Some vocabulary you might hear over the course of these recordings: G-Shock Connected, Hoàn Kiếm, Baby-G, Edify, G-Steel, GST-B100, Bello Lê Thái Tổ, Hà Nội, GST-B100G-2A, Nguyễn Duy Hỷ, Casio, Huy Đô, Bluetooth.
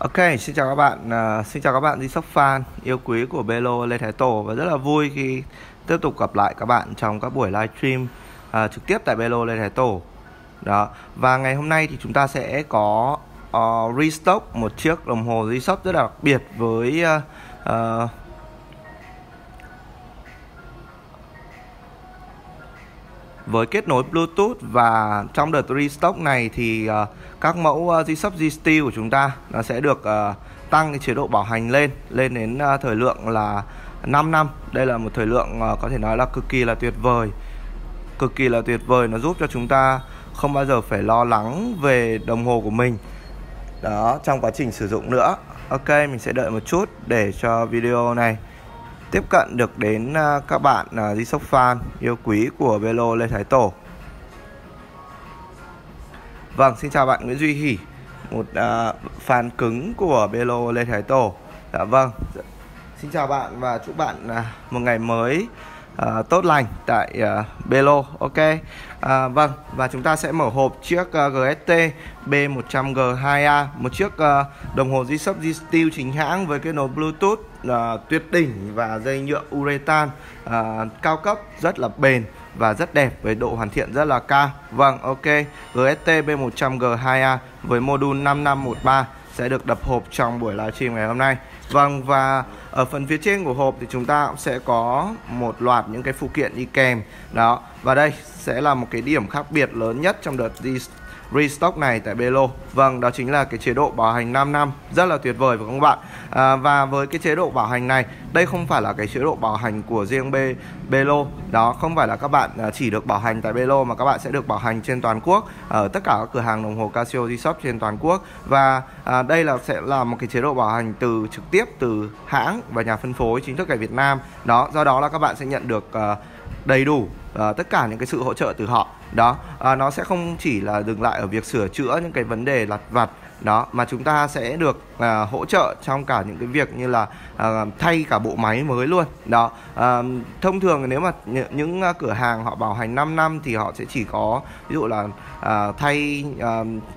Ok, xin chào các bạn, G-Shock fan yêu quý của Bello Lê Thái Tổ, và rất là vui khi tiếp tục gặp lại các bạn trong các buổi live stream trực tiếp tại Bello Lê Thái Tổ. Đó. Và ngày hôm nay thì chúng ta sẽ có restock một chiếc đồng hồ G-Shock rất là đặc biệt với kết nối Bluetooth. Và trong đợt restock này thì các mẫu G-Shock G-Steel của chúng ta nó sẽ được tăng cái chế độ bảo hành lên đến thời lượng là 5 năm. Đây là một thời lượng có thể nói là cực kỳ là tuyệt vời, nó giúp cho chúng ta không bao giờ phải lo lắng về đồng hồ của mình đó trong quá trình sử dụng nữa. Ok, mình sẽ đợi một chút để cho video này tiếp cận được đến các bạn G-Shock fan yêu quý của Bello Lê Thái Tổ. Vâng, xin chào bạn Nguyễn Duy Hỷ, một fan cứng của Bello Lê Thái Tổ. Dạ vâng, xin chào bạn và chúc bạn một ngày mới tốt lành tại Bello. Ok, vâng, và chúng ta sẽ mở hộp chiếc GST-B100G-2A, một chiếc đồng hồ G-Shock G-Steel chính hãng với kết nối Bluetooth tuyệt đỉnh và dây nhựa urethan cao cấp, rất là bền và rất đẹp với độ hoàn thiện rất là cao. Vâng, ok, GST-B100G-2A với module 5513 sẽ được đập hộp trong buổi livestream ngày hôm nay. Vâng, và ở phần phía trên của hộp thì chúng ta cũng sẽ có một loạt những cái phụ kiện đi kèm đó. Và đây sẽ là một cái điểm khác biệt lớn nhất trong đợt restock này tại Bello. Vâng, đó chính là cái chế độ bảo hành 5 năm, rất là tuyệt vời phải không các bạn? Và với cái chế độ bảo hành này, đây không phải là cái chế độ bảo hành của riêng Bello. Đó, không phải là các bạn chỉ được bảo hành tại Bello, mà các bạn sẽ được bảo hành trên toàn quốc, ở tất cả các cửa hàng đồng hồ Casio G-Shop trên toàn quốc. Và đây sẽ là một cái chế độ bảo hành trực tiếp từ hãng và nhà phân phối chính thức tại Việt Nam. Đó, do đó là các bạn sẽ nhận được đầy đủ tất cả những cái sự hỗ trợ từ họ. Đó, nó sẽ không chỉ là dừng lại ở việc sửa chữa những cái vấn đề lặt vặt đó, mà chúng ta sẽ được hỗ trợ trong cả những cái việc như là thay cả bộ máy mới luôn đó. Thông thường nếu mà những cửa hàng họ bảo hành 5 năm thì họ sẽ chỉ có ví dụ là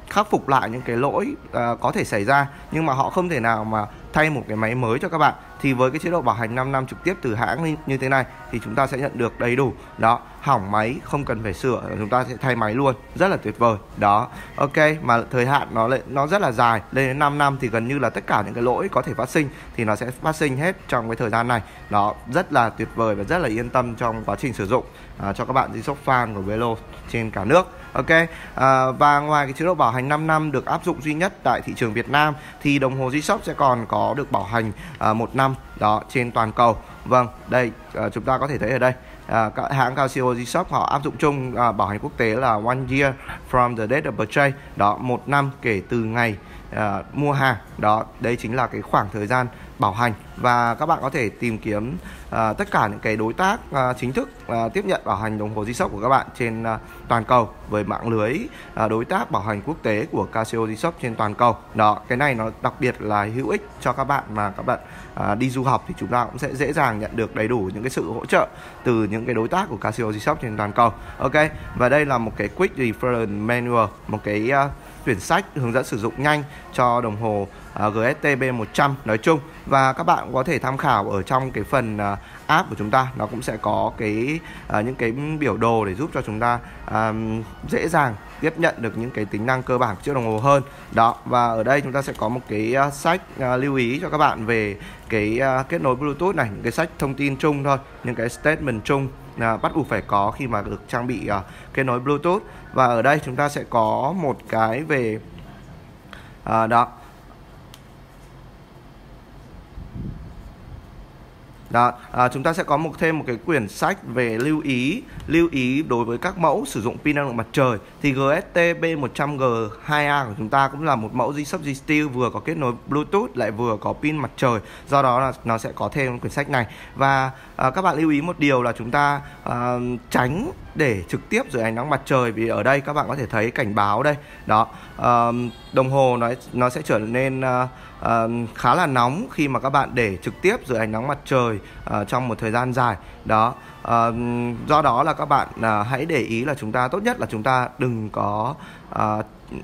khắc phục lại những cái lỗi có thể xảy ra, nhưng mà họ không thể nào mà thay một cái máy mới cho các bạn. Thì với cái chế độ bảo hành 5 năm trực tiếp từ hãng như thế này thì chúng ta sẽ nhận được đầy đủ đó, hỏng máy không cần phải sửa, chúng ta sẽ thay máy luôn, rất là tuyệt vời đó. Ok, mà thời hạn nó rất là dài, lên đến 5 năm thì gần như là tất cả những cái lỗi có thể phát sinh thì nó sẽ phát sinh hết trong cái thời gian này. Nó rất là tuyệt vời và rất là yên tâm trong quá trình sử dụng cho các bạn G-Shock fan của Bello trên cả nước. Ok, và ngoài cái chế độ bảo hành 5 năm được áp dụng duy nhất tại thị trường Việt Nam thì đồng hồ G-Shock sẽ còn có được bảo hành 1 năm đó trên toàn cầu. Vâng, đây chúng ta có thể thấy ở đây hãng Casio G-Shock họ áp dụng chung bảo hành quốc tế là 1 year from the date of purchase. Đó, 1 năm kể từ ngày mua hàng. Đó, đây chính là cái khoảng thời gian bảo hành. Và các bạn có thể tìm kiếm tất cả những cái đối tác chính thức tiếp nhận bảo hành đồng hồ G-Shock của các bạn trên toàn cầu với mạng lưới đối tác bảo hành quốc tế của Casio G-Shock trên toàn cầu. Đó, cái này nó đặc biệt là hữu ích cho các bạn mà các bạn đi du học, thì chúng ta cũng sẽ dễ dàng nhận được đầy đủ những cái sự hỗ trợ từ những cái đối tác của Casio G-Shock trên toàn cầu. Ok, và đây là một cái quick reference manual, một cái quyển sách hướng dẫn sử dụng nhanh cho đồng hồ GST-B100 nói chung. Và các bạn có thể tham khảo ở trong cái phần app của chúng ta, nó cũng sẽ có cái những cái biểu đồ để giúp cho chúng ta dễ dàng tiếp nhận được những cái tính năng cơ bản của chiếc đồng hồ hơn. Đó, và ở đây chúng ta sẽ có một cái sách lưu ý cho các bạn về cái kết nối Bluetooth này, những cái sách thông tin chung thôi, những cái statement chung bắt buộc phải có khi mà được trang bị kết nối Bluetooth. Và ở đây chúng ta sẽ có một cái về chúng ta sẽ có thêm một cái quyển sách về lưu ý đối với các mẫu sử dụng pin năng lượng mặt trời. Thì GST-B100G-2A của chúng ta cũng là một mẫu G-Shock G-Steel vừa có kết nối Bluetooth lại vừa có pin mặt trời, do đó là nó sẽ có thêm quyển sách này. Và các bạn lưu ý một điều là chúng ta tránh để trực tiếp dưới ánh nắng mặt trời, vì ở đây các bạn có thể thấy cảnh báo đây đó. Đồng hồ nó sẽ trở nên khá là nóng khi mà các bạn để trực tiếp dưới ánh nắng mặt trời trong một thời gian dài đó. Do đó là các bạn hãy để ý là chúng ta tốt nhất là chúng ta đừng có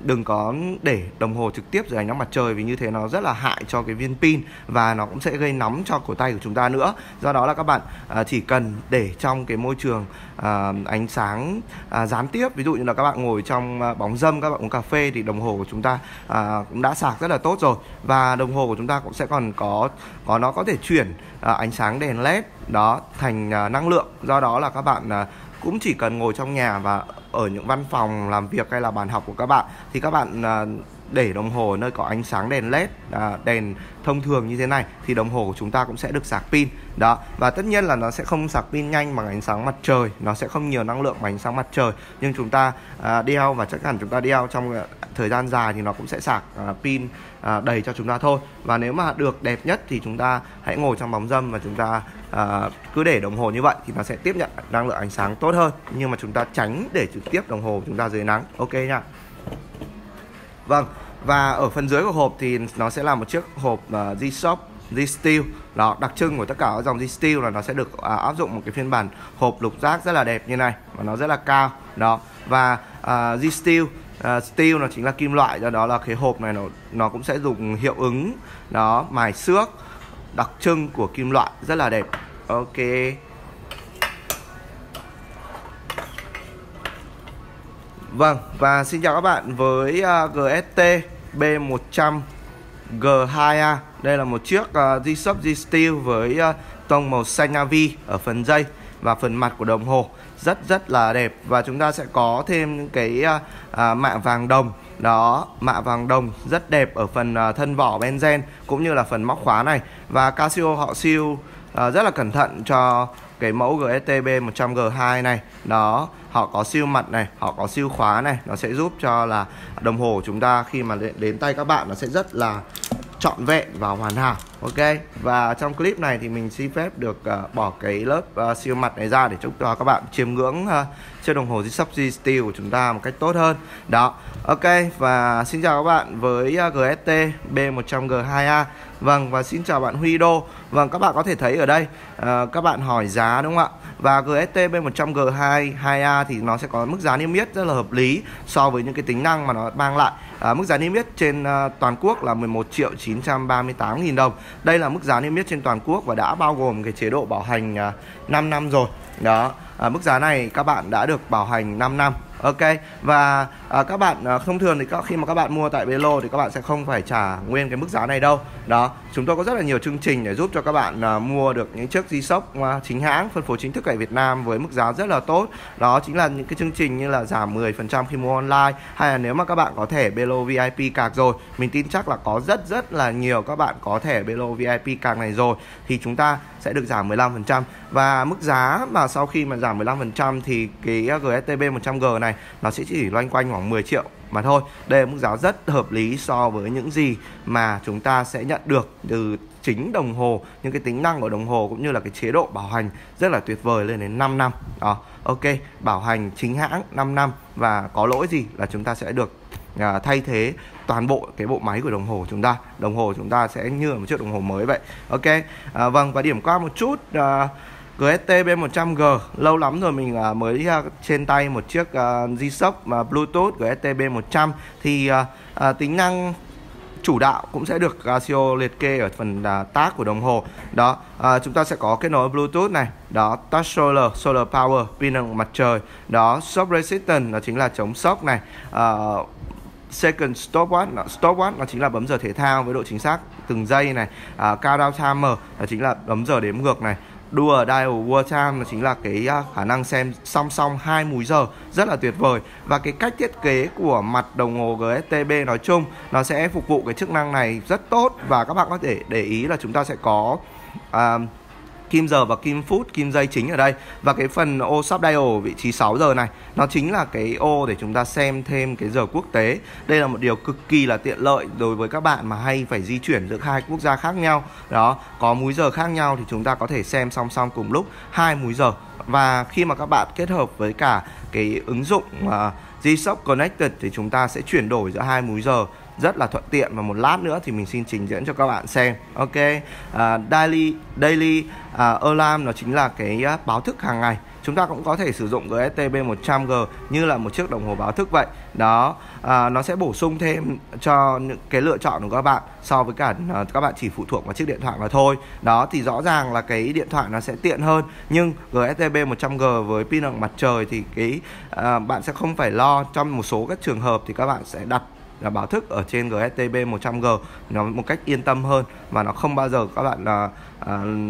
đừng có để đồng hồ trực tiếp dưới ánh nắng mặt trời, vì như thế nó rất là hại cho cái viên pin và nó cũng sẽ gây nóng cho cổ tay của chúng ta nữa. Do đó là các bạn chỉ cần để trong cái môi trường ánh sáng gián tiếp, ví dụ như là các bạn ngồi trong bóng râm, các bạn uống cà phê thì đồng hồ của chúng ta cũng đã sạc rất là tốt rồi, và đồng hồ của chúng ta cũng sẽ còn có nó có thể chuyển ánh sáng đèn LED đó thành năng lượng. Do đó là các bạn cũng chỉ cần ngồi trong nhà và ở những văn phòng làm việc hay là bàn học của các bạn thì các bạn để đồng hồ nơi có ánh sáng đèn LED, đèn thông thường như thế này thì đồng hồ của chúng ta cũng sẽ được sạc pin đó. Và tất nhiên là nó sẽ không sạc pin nhanh bằng ánh sáng mặt trời, nó sẽ không nhiều năng lượng bằng ánh sáng mặt trời, nhưng chúng ta đeo và chắc hẳn chúng ta đeo trong thời gian dài thì nó cũng sẽ sạc pin đầy cho chúng ta thôi. Và nếu mà được đẹp nhất thì chúng ta hãy ngồi trong bóng râm và chúng ta cứ để đồng hồ như vậy thì nó sẽ tiếp nhận năng lượng ánh sáng tốt hơn, nhưng mà chúng ta tránh để trực tiếp đồng hồ của chúng ta dưới nắng, ok nha. Vâng, và ở phần dưới của hộp thì nó sẽ là một chiếc hộp G-Shock, G-Steel. Đó, đặc trưng của tất cả các dòng G-Steel là nó sẽ được áp dụng một cái phiên bản hộp lục giác rất là đẹp như này, và nó rất là cao. Đó, và G-Steel, steel nó chính là kim loại, do đó là cái hộp này nó cũng sẽ dùng hiệu ứng đó mài xước đặc trưng của kim loại rất là đẹp. Ok. Vâng, và xin chào các bạn với GST-B100G-2A. Đây là một chiếc G-Shock G-Steel với tông màu xanh navy ở phần dây và phần mặt của đồng hồ, rất là đẹp. Và chúng ta sẽ có thêm những cái mạ vàng đồng đó, mạ vàng đồng rất đẹp ở phần thân vỏ benzen cũng như là phần móc khóa này. Và Casio họ siêu rất là cẩn thận cho cái mẫu GST-B100G-2 này đó, họ có siêu mặt này, họ có siêu khóa này, nó sẽ giúp cho là đồng hồ của chúng ta khi mà đến tay các bạn nó sẽ rất là trọn vẹn và hoàn hảo. Ok, và trong clip này thì mình xin phép được bỏ cái lớp siêu mặt này ra để chúc cho các bạn chiêm ngưỡng chiếc đồng hồ G-Shock G-Steel của chúng ta một cách tốt hơn đó. Ok, và xin chào các bạn với GST-B100G-2A. Vâng, và xin chào bạn Huy Đô. Vâng, các bạn có thể thấy ở đây các bạn hỏi giá đúng không ạ? Và GST-B100G-2A thì nó sẽ có mức giá niêm yết rất là hợp lý so với những cái tính năng mà nó mang lại. Mức giá niêm yết trên toàn quốc là 11.938.000 đồng. Đây là mức giá niêm yết trên toàn quốc và đã bao gồm cái chế độ bảo hành 5 năm rồi. Đó, mức giá này các bạn đã được bảo hành 5 năm. Ok, và các bạn thông thường thì khi mà các bạn mua tại Bello thì các bạn sẽ không phải trả nguyên cái mức giá này đâu. Đó, chúng tôi có rất là nhiều chương trình để giúp cho các bạn mua được những chiếc G-Shock chính hãng, phân phối chính thức tại Việt Nam với mức giá rất là tốt. Đó chính là những cái chương trình như là giảm 10% khi mua online, hay là nếu mà các bạn có thẻ Bello VIP card rồi, mình tin chắc là có rất là nhiều các bạn có thẻ Bello VIP card này rồi thì chúng ta sẽ được giảm 15%. Và mức giá mà sau khi mà giảm 15% thì cái GST-B100G này nó sẽ chỉ loanh quanh khoảng 10 triệu mà thôi. Đây là mức giá rất hợp lý so với những gì mà chúng ta sẽ nhận được từ chính đồng hồ, những cái tính năng của đồng hồ cũng như là cái chế độ bảo hành rất là tuyệt vời lên đến 5 năm. Đó, ok, bảo hành chính hãng 5 năm và có lỗi gì là chúng ta sẽ được thay thế toàn bộ cái bộ máy của đồng hồ của chúng ta. Đồng hồ của chúng ta sẽ như một chiếc đồng hồ mới vậy. Ok, vâng, và điểm qua một chút GST-B100G. Lâu lắm rồi mình mới trên tay một chiếc G-Shock Bluetooth GST-B100. Thì tính năng chủ đạo cũng sẽ được Casio liệt kê ở phần tác của đồng hồ. Đó, chúng ta sẽ có kết nối Bluetooth này. Đó, touch solar, solar power, pin năng lượng mặt trời. Đó, shock resistant, đó chính là chống sốc này. Second stopwatch nó chính là bấm giờ thể thao với độ chính xác từng giây này. Countdown timer nó chính là bấm giờ đếm ngược này. Dual dial world time nó chính là cái khả năng xem song song hai múi giờ rất là tuyệt vời. Và cái cách thiết kế của mặt đồng hồ GST-B nói chung nó sẽ phục vụ cái chức năng này rất tốt. Và các bạn có thể để ý là chúng ta sẽ có kim giờ và kim phút, kim giây chính ở đây. Và cái phần ô sub dial vị trí 6 giờ này nó chính là cái ô để chúng ta xem thêm cái giờ quốc tế. Đây là một điều cực kỳ là tiện lợi đối với các bạn mà hay phải di chuyển giữa hai quốc gia khác nhau. Đó, có múi giờ khác nhau thì chúng ta có thể xem song song cùng lúc hai múi giờ. Và khi mà các bạn kết hợp với cả cái ứng dụng G-Shock Connected thì chúng ta sẽ chuyển đổi giữa hai múi giờ rất là thuận tiện, và một lát nữa thì mình xin trình diễn cho các bạn xem. Ok, daily alarm nó chính là cái báo thức hàng ngày. Chúng ta cũng có thể sử dụng GST-B100G như là một chiếc đồng hồ báo thức vậy. Đó, nó sẽ bổ sung thêm cho những cái lựa chọn của các bạn so với cả các bạn chỉ phụ thuộc vào chiếc điện thoại mà thôi. Đó, thì rõ ràng là cái điện thoại nó sẽ tiện hơn. Nhưng GST-B100G với pin năng lượng mặt trời thì cái bạn sẽ không phải lo. Trong một số các trường hợp thì các bạn sẽ đặt là báo thức ở trên GST-B100G nó một cách yên tâm hơn, và nó không bao giờ các bạn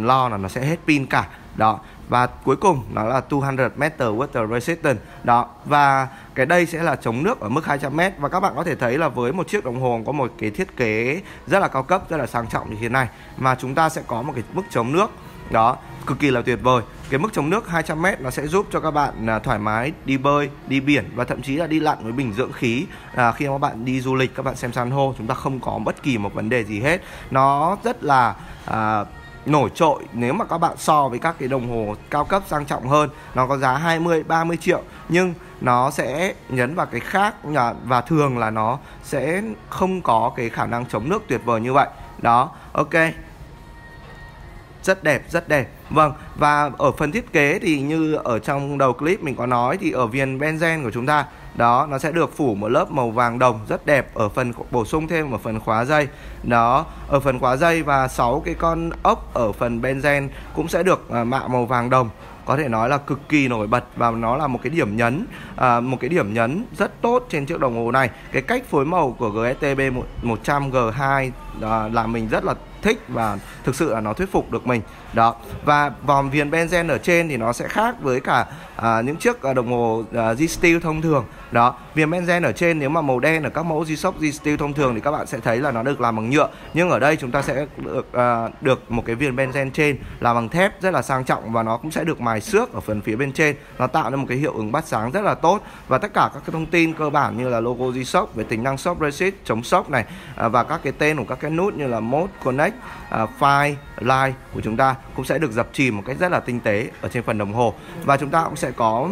lo là nó sẽ hết pin cả. Đó, và cuối cùng nó là 200m water resistant. Đó, và cái đây sẽ là chống nước ở mức 200m. Và các bạn có thể thấy là với một chiếc đồng hồ có một cái thiết kế rất là cao cấp, rất là sang trọng như thế này mà chúng ta sẽ có một cái mức chống nước, đó, cực kỳ là tuyệt vời. Cái mức chống nước 200m nó sẽ giúp cho các bạn thoải mái đi bơi, đi biển, và thậm chí là đi lặn với bình dưỡng khí. Khi các bạn đi du lịch, các bạn xem san hô, chúng ta không có bất kỳ một vấn đề gì hết. Nó rất là nổi trội nếu mà các bạn so với các cái đồng hồ cao cấp sang trọng hơn. Nó có giá 20-30 triệu, nhưng nó sẽ nhấn vào cái khác, và thường là nó sẽ không có cái khả năng chống nước tuyệt vời như vậy. Đó, ok, rất đẹp, rất đẹp. Vâng, và ở phần thiết kế thì như ở trong đầu clip mình có nói, thì ở viền benzen của chúng ta, đó, nó sẽ được phủ một lớp màu vàng đồng rất đẹp. Ở phần bổ sung thêm ở phần khóa dây, đó, ở phần khóa dây và 6 cái con ốc ở phần benzen cũng sẽ được mạ màu vàng đồng. Có thể nói là cực kỳ nổi bật, và nó là một cái điểm nhấn rất tốt trên chiếc đồng hồ này. Cái cách phối màu của GST-B100G-2 là mình rất là thích, và thực sự là nó thuyết phục được mình. Đó, và vòng viền benzen ở trên thì nó sẽ khác với cả những chiếc đồng hồ G-Steel thông thường. Đó, viền benzen ở trên nếu mà màu đen ở các mẫu G-Shock, G-Steel thông thường thì các bạn sẽ thấy là nó được làm bằng nhựa, nhưng ở đây chúng ta sẽ được một cái viền benzen trên là bằng thép rất là sang trọng, và nó cũng sẽ được mài xước ở phần phía bên trên. Nó tạo nên một cái hiệu ứng bắt sáng rất là tốt, và tất cả các cái thông tin cơ bản như là logo G-Shock, về tính năng shock resist, chống shock này, và các cái tên của các cái nút như là mode, connect, file, line của chúng ta cũng sẽ được dập chìm một cách rất là tinh tế ở trên phần đồng hồ. Và chúng ta cũng sẽ có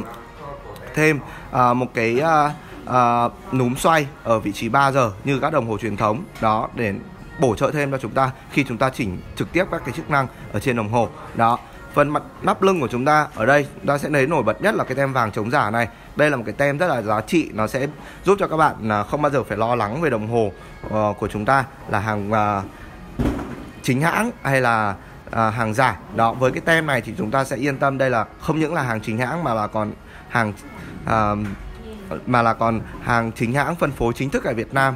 thêm một cái núm xoay ở vị trí 3 giờ như các đồng hồ truyền thống, đó, để bổ trợ thêm cho chúng ta khi chúng ta chỉnh trực tiếp các cái chức năng ở trên đồng hồ. Đó, phần mặt nắp lưng của chúng ta ở đây, chúng ta sẽ thấy nổi bật nhất là cái tem vàng chống giả này. Đây là một cái tem rất là giá trị, nó sẽ giúp cho các bạn không bao giờ phải lo lắng về đồng hồ của chúng ta là hàng chính hãng hay là hàng giả. Đó, với cái tem này thì chúng ta sẽ yên tâm đây là không những là hàng chính hãng mà là còn hàng chính hãng phân phối chính thức ở Việt Nam,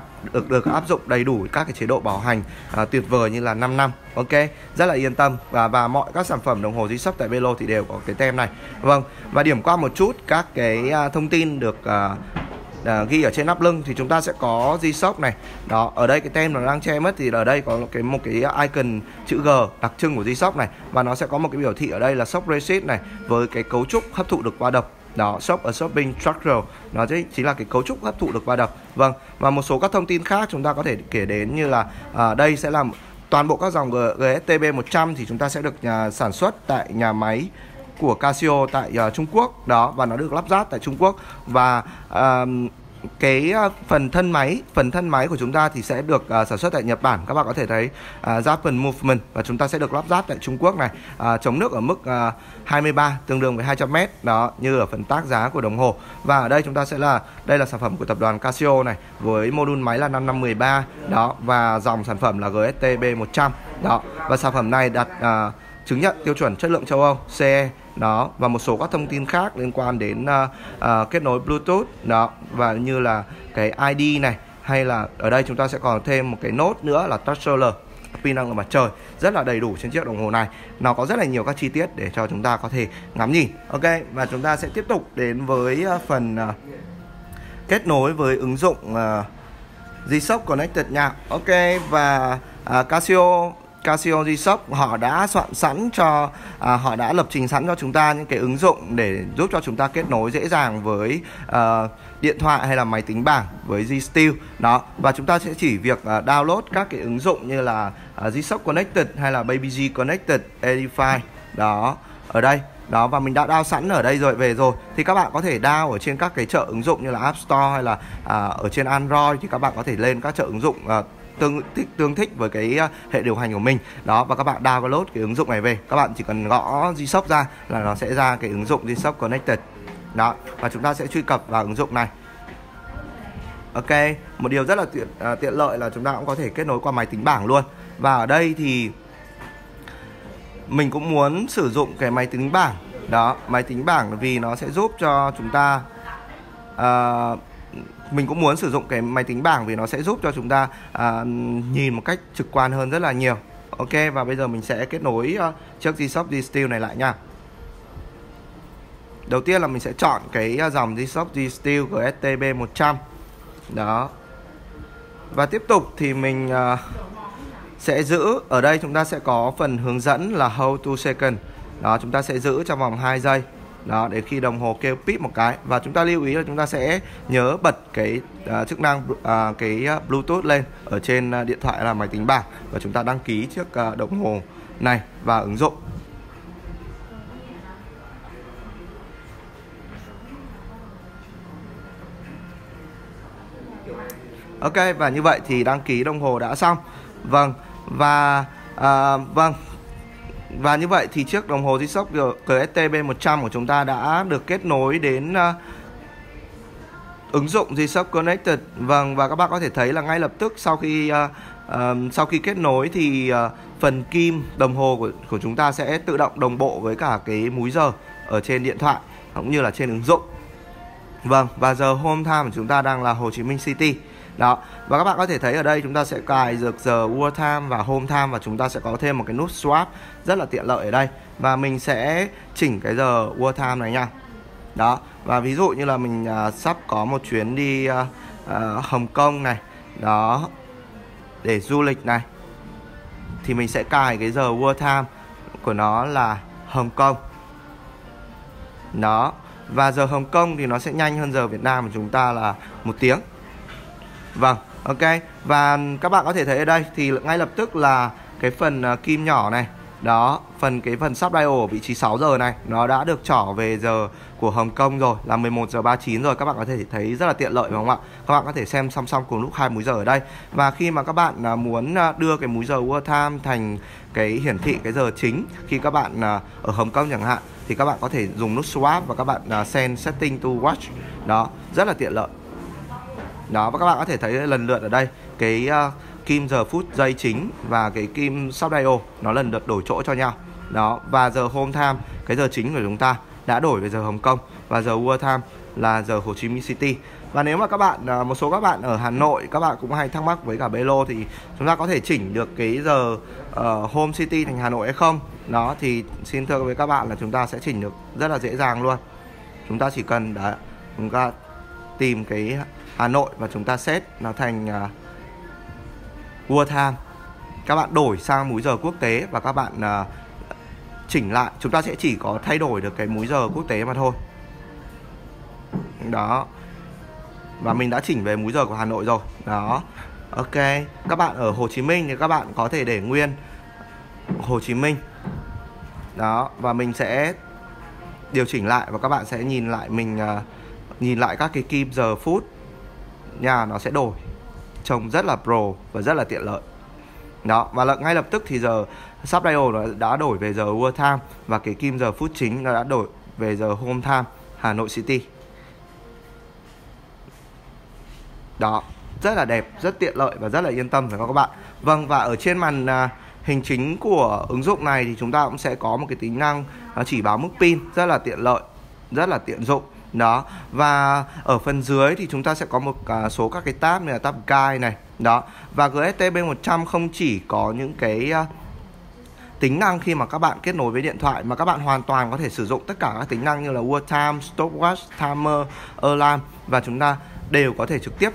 được áp dụng đầy đủ các cái chế độ bảo hành tuyệt vời như là 5 năm. Ok, rất là yên tâm, và mọi các sản phẩm đồng hồ G-Shock tại Bello thì đều có cái tem này. Vâng, và điểm qua một chút các cái thông tin được ghi ở trên nắp lưng thì chúng ta sẽ có G-Shock này. Đó, ở đây cái tem nó đang che mất thì ở đây có một cái icon chữ G đặc trưng của G-Shock này, và nó sẽ có một cái biểu thị ở đây là shock resist này, với cái cấu trúc hấp thụ được va đập. Đó, shock absorbing structure, nó chính là cái cấu trúc hấp thụ được va đập. Vâng, và một số các thông tin khác chúng ta có thể kể đến như là đây sẽ là toàn bộ các dòng GST-B100 thì chúng ta sẽ được sản xuất tại nhà máy của Casio tại Trung Quốc. Đó, và nó được lắp ráp tại Trung Quốc, và cái phần thân máy của chúng ta thì sẽ được sản xuất tại Nhật Bản. Các bạn có thể thấy Japan Movement, và chúng ta sẽ được lắp ráp tại Trung Quốc này. Chống nước ở mức 23, tương đương với 200m. Đó, như ở phần tác giá của đồng hồ. Và ở đây chúng ta sẽ là, đây là sản phẩm của tập đoàn Casio này, với mô đun máy là 5513. Đó, và dòng sản phẩm là GST-B100. Đó, và sản phẩm này đặt chứng nhận tiêu chuẩn chất lượng châu Âu CE. Đó, và một số các thông tin khác liên quan đến kết nối Bluetooth. Đó, và như là cái ID này, hay là ở đây chúng ta sẽ còn thêm một cái nốt nữa là touch solar, pin năng lượng mặt trời, rất là đầy đủ trên chiếc đồng hồ này. Nó có rất là nhiều các chi tiết để cho chúng ta có thể ngắm nhìn. Ok, và chúng ta sẽ tiếp tục đến với phần kết nối với ứng dụng G-Shock Connected nha. Ok, và Casio G-Shock họ đã soạn sẵn cho họ đã lập trình sẵn cho chúng ta những cái ứng dụng để giúp cho chúng ta kết nối dễ dàng với điện thoại hay là máy tính bảng với G-Steel. Đó, và chúng ta sẽ chỉ việc download các cái ứng dụng như là G-Shock Connected hay là Baby-G Connected, Edify. Đó, ở đây Đó, và mình đã download sẵn ở đây rồi, về rồi. Thì các bạn có thể download ở trên các cái chợ ứng dụng như là App Store hay là ở trên Android thì các bạn có thể lên các chợ ứng dụng tương thích với cái hệ điều hành của mình. Đó, và các bạn download cái ứng dụng này về. Các bạn chỉ cần gõ G-Shock ra là nó sẽ ra cái ứng dụng G-Shock Connected. Đó, và chúng ta sẽ truy cập vào ứng dụng này. Ok, một điều rất là tiện lợi là chúng ta cũng có thể kết nối qua máy tính bảng luôn. Và ở đây thì mình cũng muốn sử dụng cái máy tính bảng. Đó, máy tính bảng vì nó sẽ giúp cho chúng ta nhìn một cách trực quan hơn rất là nhiều. Ok, và bây giờ mình sẽ kết nối chiếc G-Shock G-Steel này lại nha. Đầu tiên là mình sẽ chọn cái dòng G-Shock G-Steel GST-B100. Đó. Và tiếp tục thì mình sẽ giữ ở đây, chúng ta sẽ có phần hướng dẫn là Hold 2 seconds. Đó, chúng ta sẽ giữ trong vòng 2 giây. Đó, để khi đồng hồ kêu pip một cái, và chúng ta lưu ý là chúng ta sẽ nhớ bật cái chức năng cái Bluetooth lên ở trên điện thoại là máy tính bảng, và chúng ta đăng ký chiếc đồng hồ này và ứng dụng. Ok, và như vậy thì đăng ký đồng hồ đã xong. Vâng, và như vậy thì chiếc đồng hồ G-Shock GST-B100 của chúng ta đã được kết nối đến ứng dụng G-Shock Connected. Vâng, và các bạn có thể thấy là ngay lập tức sau khi kết nối thì phần kim đồng hồ của chúng ta sẽ tự động đồng bộ với cả cái múi giờ ở trên điện thoại cũng như là trên ứng dụng. Vâng, và giờ home time của chúng ta đang là Hồ Chí Minh City. Đó, và các bạn có thể thấy ở đây chúng ta sẽ cài được giờ World Time và Home Time, và chúng ta sẽ có thêm một cái nút swap rất là tiện lợi ở đây. Và mình sẽ chỉnh cái giờ World Time này nha. Đó, và ví dụ như là mình sắp có một chuyến đi Hồng Kông này. Đó, để du lịch này, thì mình sẽ cài cái giờ World Time của nó là Hồng Kông. Đó, và giờ Hồng Kông thì nó sẽ nhanh hơn giờ Việt Nam của chúng ta là 1 tiếng. Vâng, ok. Và các bạn có thể thấy ở đây thì ngay lập tức là cái phần kim nhỏ này. Đó, cái phần sub dial ở vị trí 6 giờ này, nó đã được trỏ về giờ của Hồng Kông rồi, là 11 giờ 39 rồi. Các bạn có thể thấy rất là tiện lợi, đúng không ạ? Các bạn có thể xem song song cùng lúc hai múi giờ ở đây. Và khi mà các bạn muốn đưa cái múi giờ World Time thành cái hiển thị cái giờ chính khi các bạn ở Hồng Kông chẳng hạn, thì các bạn có thể dùng nút swap và các bạn send setting to watch. Đó, rất là tiện lợi. Đó, và các bạn có thể thấy lần lượt ở đây cái kim giờ phút giây chính và cái kim sub dial nó lần lượt đổi chỗ cho nhau. Đó, và giờ home time, cái giờ chính của chúng ta đã đổi về giờ Hồng Kông, và giờ world time là giờ Hồ Chí Minh City. Và nếu mà các bạn, một số các bạn ở Hà Nội, các bạn cũng hay thắc mắc với cả Bello, thì chúng ta có thể chỉnh được cái giờ home city thành Hà Nội hay không? Đó, thì xin thưa với các bạn là chúng ta sẽ chỉnh được rất là dễ dàng luôn. Chúng ta chỉ cần đã chúng ta tìm cái Hà Nội và chúng ta set nó thành World Time. Các bạn đổi sang múi giờ quốc tế và các bạn chỉnh lại. Chúng ta sẽ chỉ có thay đổi được cái múi giờ quốc tế mà thôi. Đó. Và mình đã chỉnh về múi giờ của Hà Nội rồi. Đó. Ok. Các bạn ở Hồ Chí Minh thì các bạn có thể để nguyên Hồ Chí Minh. Đó. Và mình sẽ điều chỉnh lại và các bạn sẽ nhìn lại mình nhìn lại các cái kim giờ phút nha, nó sẽ đổi. Trông rất là pro và rất là tiện lợi. Đó, và ngay lập tức thì giờ sub dial nó đã đổi về giờ world time, và cái kim giờ phút chính nó đã đổi về giờ home time Hà Nội City. Đó, rất là đẹp, rất tiện lợi và rất là yên tâm phải không các bạn? Vâng, và ở trên màn hình chính của ứng dụng này thì chúng ta cũng sẽ có một cái tính năng chỉ báo mức pin rất là tiện lợi, rất là tiện dụng. Đó, và ở phần dưới thì chúng ta sẽ có một số các cái tab như là tab guide này. Đó, và GST-B100 không chỉ có những cái tính năng khi mà các bạn kết nối với điện thoại, mà các bạn hoàn toàn có thể sử dụng tất cả các tính năng như là World Time, Stopwatch, Timer, Alarm, và chúng ta đều có thể trực tiếp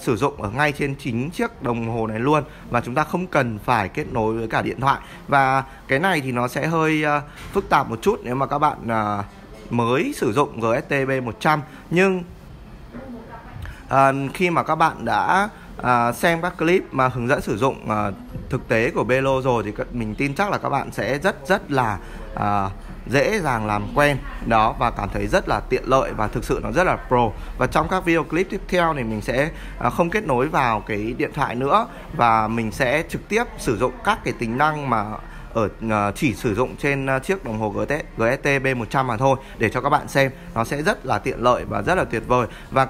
sử dụng ở ngay trên chính chiếc đồng hồ này luôn, và chúng ta không cần phải kết nối với cả điện thoại. Và cái này thì nó sẽ hơi phức tạp một chút nếu mà các bạn mới sử dụng GST-B100, nhưng khi mà các bạn đã xem các clip mà hướng dẫn sử dụng thực tế của Bello rồi thì mình tin chắc là các bạn sẽ rất là dễ dàng làm quen đó, và cảm thấy rất là tiện lợi và thực sự nó rất là pro. Và trong các video clip tiếp theo thì mình sẽ không kết nối vào cái điện thoại nữa, và mình sẽ trực tiếp sử dụng các cái tính năng mà chỉ sử dụng trên chiếc đồng hồ GST-B100 mà thôi, để cho các bạn xem nó sẽ rất là tiện lợi và rất là tuyệt vời. Và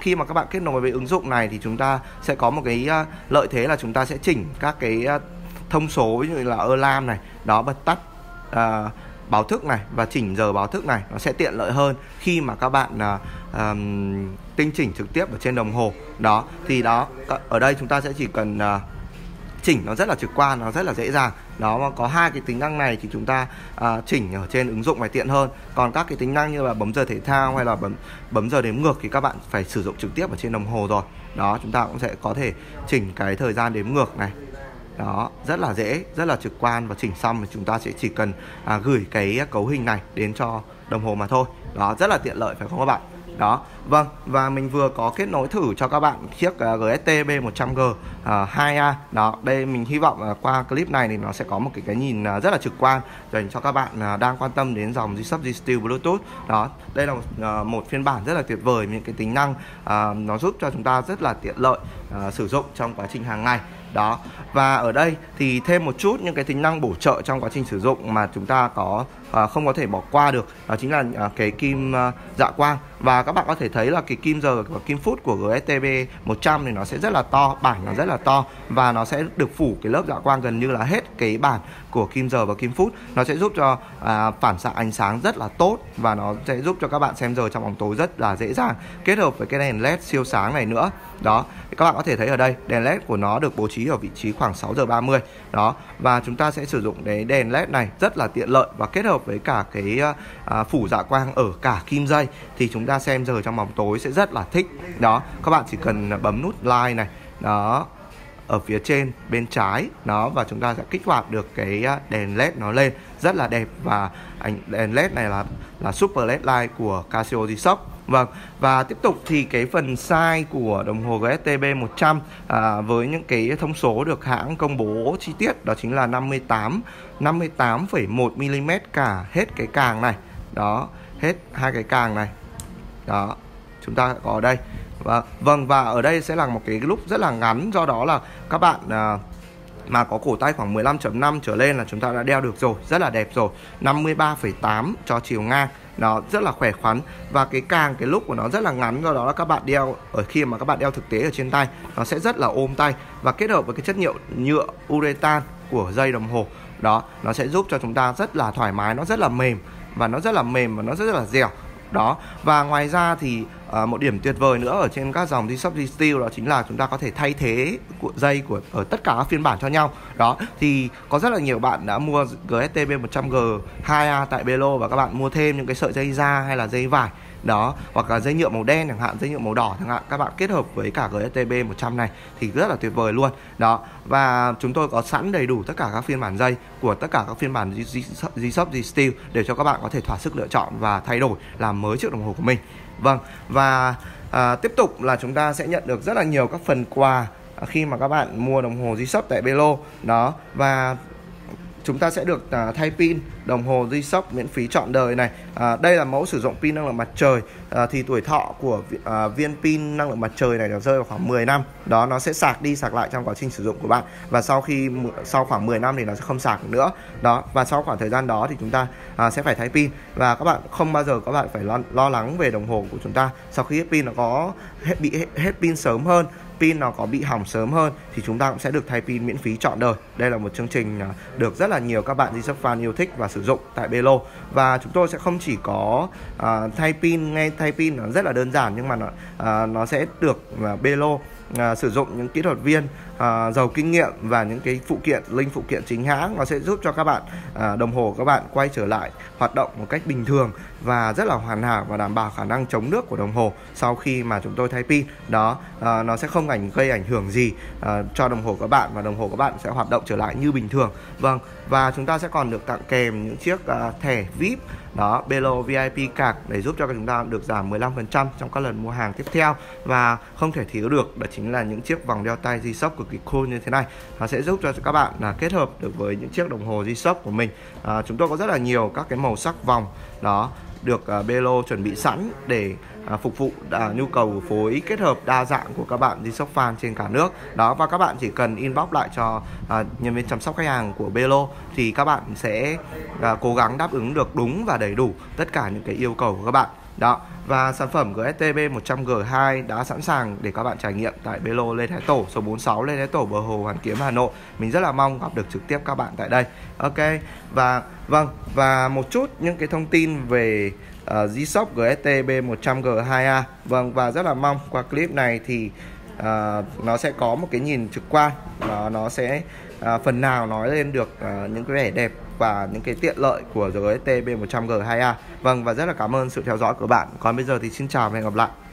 khi mà các bạn kết nối với ứng dụng này thì chúng ta sẽ có một cái lợi thế là chúng ta sẽ chỉnh các cái thông số, ví dụ như là alarm này, đó, bật tắt báo thức này, và chỉnh giờ báo thức này, nó sẽ tiện lợi hơn khi mà các bạn tinh chỉnh trực tiếp ở trên đồng hồ. Đó, thì đó, ở đây chúng ta sẽ chỉ cần chỉnh nó rất là trực quan, nó rất là dễ dàng. Đó, mà có hai cái tính năng này thì chúng ta chỉnh ở trên ứng dụng này tiện hơn. Còn các cái tính năng như là bấm giờ thể thao hay là bấm giờ đếm ngược thì các bạn phải sử dụng trực tiếp ở trên đồng hồ rồi. Đó, chúng ta cũng sẽ có thể chỉnh cái thời gian đếm ngược này. Đó, rất là dễ, rất là trực quan, và chỉnh xong thì chúng ta sẽ chỉ cần gửi cái cấu hình này đến cho đồng hồ mà thôi. Đó, rất là tiện lợi phải không các bạn? Đó, vâng, và mình vừa có kết nối thử cho các bạn chiếc GST-B100G-2A. Đó, đây mình hy vọng qua clip này thì nó sẽ có một cái nhìn rất là trực quan dành cho các bạn đang quan tâm đến dòng G-Steel Bluetooth. Đó, đây là một phiên bản rất là tuyệt vời, những cái tính năng nó giúp cho chúng ta rất là tiện lợi sử dụng trong quá trình hàng ngày. Đó, và ở đây thì thêm một chút những cái tính năng bổ trợ trong quá trình sử dụng mà chúng ta không có thể bỏ qua được, đó chính là cái kim dạ quang. Và các bạn có thể thấy là cái kim giờ và kim phút của GST-B100 thì nó sẽ rất là to, bảng nó rất là to, và nó sẽ được phủ cái lớp dạ quang gần như là hết cái bảng của kim giờ và kim phút. Nó sẽ giúp cho phản xạ ánh sáng rất là tốt, và nó sẽ giúp cho các bạn xem giờ trong bóng tối rất là dễ dàng, kết hợp với cái đèn led siêu sáng này nữa. Đó, thì các bạn có thể thấy ở đây đèn led của nó được bố trí ở vị trí khoảng 6:30. Đó, và chúng ta sẽ sử dụng cái đèn led này rất là tiện lợi, và kết hợp với cả cái phủ dạ quang ở cả kim dây thì chúng ta xem giờ trong bóng tối sẽ rất là thích. Đó, các bạn chỉ cần bấm nút like này, đó, ở phía trên bên trái nó, và chúng ta sẽ kích hoạt được cái đèn led nó lên rất là đẹp. Và đèn led này là super led light của Casio G-Shock. Vâng, và tiếp tục thì cái phần size của đồng hồ GST-B100 với những cái thông số được hãng công bố chi tiết, đó chính là 58,1 mm cả hết cái càng này. Đó, hết hai cái càng này. Đó, chúng ta có ở đây. Vâng, và ở đây sẽ là một cái lúc rất là ngắn, do đó là các bạn mà có cổ tay khoảng 15.5 trở lên là chúng ta đã đeo được rồi, rất là đẹp rồi. 53,8 cho chiều ngang, nó rất là khỏe khoắn, và cái lúc của nó rất là ngắn, do đó là các bạn đeo khi mà các bạn đeo thực tế ở trên tay nó sẽ rất là ôm tay, và kết hợp với cái chất liệu nhựa uretan của dây đồng hồ. Đó, nó sẽ giúp cho chúng ta rất là thoải mái, nó rất là mềm, và nó rất là dẻo. Đó, và ngoài ra thì một điểm tuyệt vời nữa ở trên các dòng G-Steel đó chính là chúng ta có thể thay thế dây ở tất cả các phiên bản cho nhau. Đó, thì có rất là nhiều bạn đã mua GST-B100G-2A tại Bello và các bạn mua thêm những cái sợi dây da hay là dây vải. Đó, hoặc là dây nhựa màu đen chẳng hạn, dây nhựa màu đỏ chẳng hạn, các bạn kết hợp với cả GST-B100 này thì rất là tuyệt vời luôn. Đó, và chúng tôi có sẵn đầy đủ tất cả các phiên bản dây của tất cả các phiên bản G-Shock, G-Steel để cho các bạn có thể thỏa sức lựa chọn và thay đổi, làm mới chiếc đồng hồ của mình. Vâng, và tiếp tục là chúng ta sẽ nhận được rất là nhiều các phần quà khi mà các bạn mua đồng hồ G-Shock tại Bello. Đó, và chúng ta sẽ được thay pin đồng hồ G-Shock miễn phí trọn đời này. Đây là mẫu sử dụng pin năng lượng mặt trời, thì tuổi thọ của viên pin năng lượng mặt trời này nó rơi vào khoảng 10 năm. Đó, nó sẽ sạc đi sạc lại trong quá trình sử dụng của bạn, và sau khoảng 10 năm thì nó sẽ không sạc nữa. Đó, và sau khoảng thời gian đó thì chúng ta sẽ phải thay pin, và các bạn không bao giờ các bạn phải lo lắng về đồng hồ của chúng ta. Sau khi hết pin nó có hết pin sớm hơn, pin nó có bị hỏng sớm hơn thì chúng ta cũng sẽ được thay pin miễn phí trọn đời. Đây là một chương trình được rất là nhiều các bạn G-Shock fan yêu thích và sử dụng tại Bello. Và chúng tôi sẽ không chỉ có thay pin, ngay thay pin nó rất là đơn giản, nhưng mà nó sẽ được Bello sử dụng những kỹ thuật viên giàu kinh nghiệm và những cái phụ kiện chính hãng. Nó sẽ giúp cho các bạn đồng hồ các bạn quay trở lại hoạt động một cách bình thường và rất là hoàn hảo, và đảm bảo khả năng chống nước của đồng hồ sau khi mà chúng tôi thay pin. Đó, nó sẽ không gây ảnh hưởng gì cho đồng hồ các bạn, và đồng hồ các bạn sẽ hoạt động trở lại như bình thường. Vâng, và chúng ta sẽ còn được tặng kèm những chiếc thẻ VIP đó, Bello VIP card, để giúp cho chúng ta được giảm 15% trong các lần mua hàng tiếp theo. Và không thể thiếu được đó chính là những chiếc vòng đeo tay G-Shock cực cái coin như thế này, nó sẽ giúp cho các bạn là kết hợp được với những chiếc đồng hồ G-Shock của mình. Chúng tôi có rất là nhiều các cái màu sắc vòng đó được Bello chuẩn bị sẵn để phục vụ nhu cầu phối kết hợp đa dạng của các bạn G-Shock fan trên cả nước đó. Và các bạn chỉ cần inbox lại cho nhân viên chăm sóc khách hàng của Bello thì các bạn sẽ cố gắng đáp ứng được đúng và đầy đủ tất cả những cái yêu cầu của các bạn đó. Và sản phẩm GST-B100G-2A đã sẵn sàng để các bạn trải nghiệm tại Bello Lê Thái Tổ, số 46 Lê Thái Tổ, Bờ Hồ, Hoàn Kiếm, Hà Nội. Mình rất là mong gặp được trực tiếp các bạn tại đây. Ok, và vâng, và một chút những cái thông tin về G-Shock GST-B100G-2A. Vâng, và rất là mong qua clip này thì nó sẽ có một cái nhìn trực quan, nó sẽ phần nào nói lên được những cái vẻ đẹp và những cái tiện lợi của GST-B100G-2A. Vâng, và rất là cảm ơn sự theo dõi của bạn. Còn bây giờ thì xin chào và hẹn gặp lại.